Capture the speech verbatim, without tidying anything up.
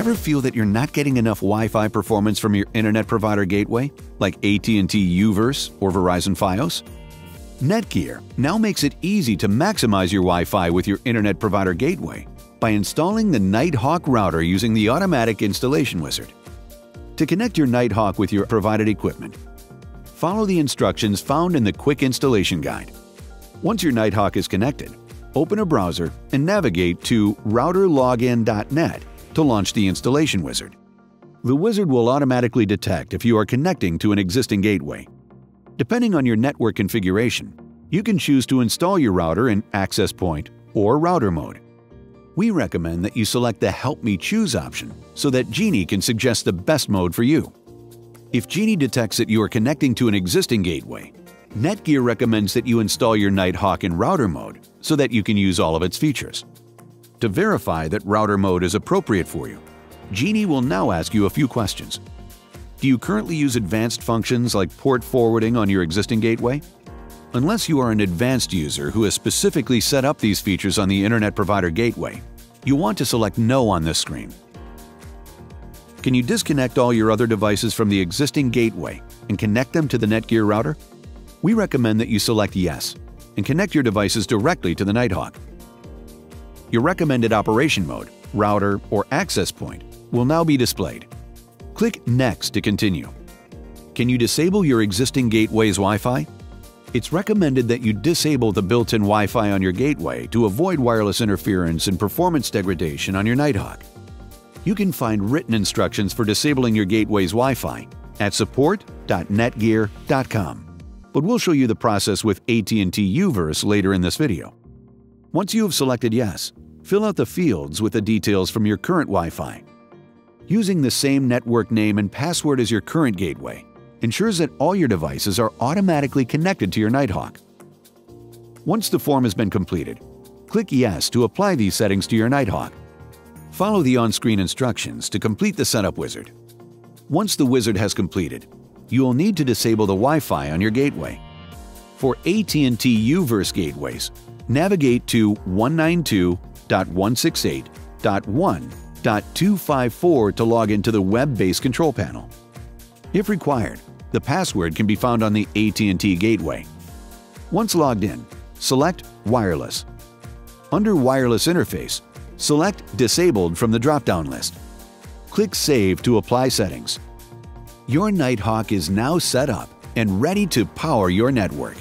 Ever feel that you're not getting enough Wi-Fi performance from your internet provider gateway, like A T and T U-Verse or Verizon Fios? Netgear now makes it easy to maximize your Wi-Fi with your internet provider gateway by installing the Nighthawk router using the automatic installation wizard. To connect your Nighthawk with your provided equipment, follow the instructions found in the Quick Installation Guide. Once your Nighthawk is connected, open a browser and navigate to router login dot net to launch the installation wizard. The wizard will automatically detect if you are connecting to an existing gateway. Depending on your network configuration, you can choose to install your router in access point or router mode. We recommend that you select the Help Me Choose option so that Genie can suggest the best mode for you. If Genie detects that you are connecting to an existing gateway, Netgear recommends that you install your Nighthawk in router mode so that you can use all of its features. To verify that router mode is appropriate for you, Genie will now ask you a few questions. Do you currently use advanced functions like port forwarding on your existing gateway? Unless you are an advanced user who has specifically set up these features on the internet provider gateway, you want to select No on this screen. Can you disconnect all your other devices from the existing gateway and connect them to the Netgear router? We recommend that you select Yes and connect your devices directly to the Nighthawk. Your recommended operation mode, router, or access point will now be displayed. Click Next to continue. Can you disable your existing gateway's Wi-Fi? It's recommended that you disable the built-in Wi-Fi on your gateway to avoid wireless interference and performance degradation on your Nighthawk. You can find written instructions for disabling your gateway's Wi-Fi at support dot netgear dot com, but we'll show you the process with A T and T U-Verse later in this video. Once you have selected Yes, fill out the fields with the details from your current Wi-Fi. Using the same network name and password as your current gateway ensures that all your devices are automatically connected to your Nighthawk. Once the form has been completed, click Yes to apply these settings to your Nighthawk. Follow the on-screen instructions to complete the setup wizard. Once the wizard has completed, you will need to disable the Wi-Fi on your gateway. For A T and T U-Verse gateways, navigate to one ninety-two dot one sixty-eight dot one dot two fifty-four to log into the web-based control panel. If required, the password can be found on the A T and T gateway. Once logged in, select Wireless. Under Wireless Interface, select Disabled from the drop-down list. Click Save to apply settings. Your Nighthawk is now set up and ready to power your network.